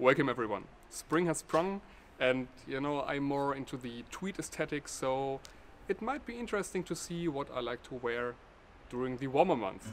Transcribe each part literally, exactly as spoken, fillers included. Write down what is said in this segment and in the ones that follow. Welcome everyone. Spring has sprung, and you know, I'm more into the tweed aesthetic, so it might be interesting to see what I like to wear during the warmer months.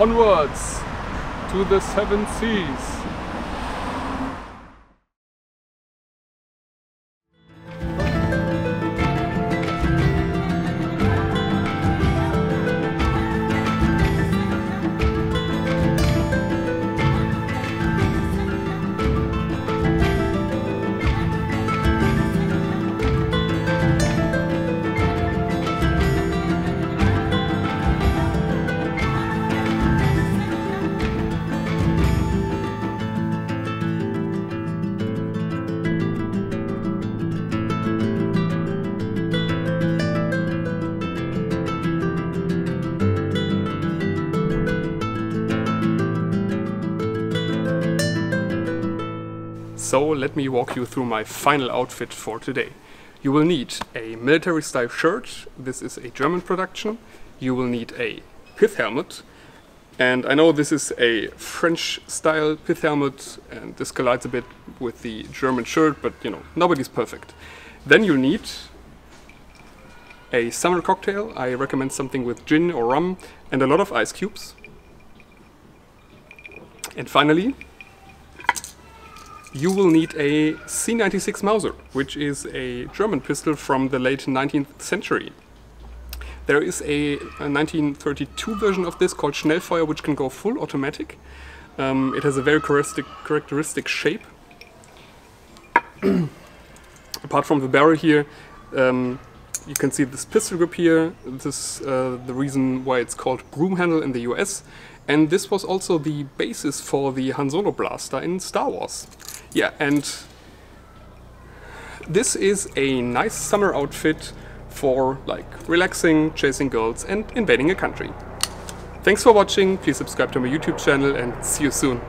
Onwards to the seven seas. So let me walk you through my final outfit for today. You will need a military style shirt, this is a German production. You will need a pith helmet, and I know this is a French style pith helmet and this collides a bit with the German shirt, but you know, nobody's perfect. Then you need a summer cocktail, I recommend something with gin or rum and a lot of ice cubes. And finally, you will need a C ninety-six Mauser, which is a German pistol from the late nineteenth century. There is a, a nineteen thirty-two version of this called Schnellfeuer, which can go full automatic. Um, it has a very characteristic, characteristic shape. Apart from the barrel here, um, you can see this pistol grip here. This is uh, the reason why it's called Broomhandle in the U S. And this was also the basis for the Han Solo blaster in Star Wars. Yeah, and this is a nice summer outfit for like relaxing, chasing girls and invading a country. Thanks for watching, please subscribe to my YouTube channel and see you soon.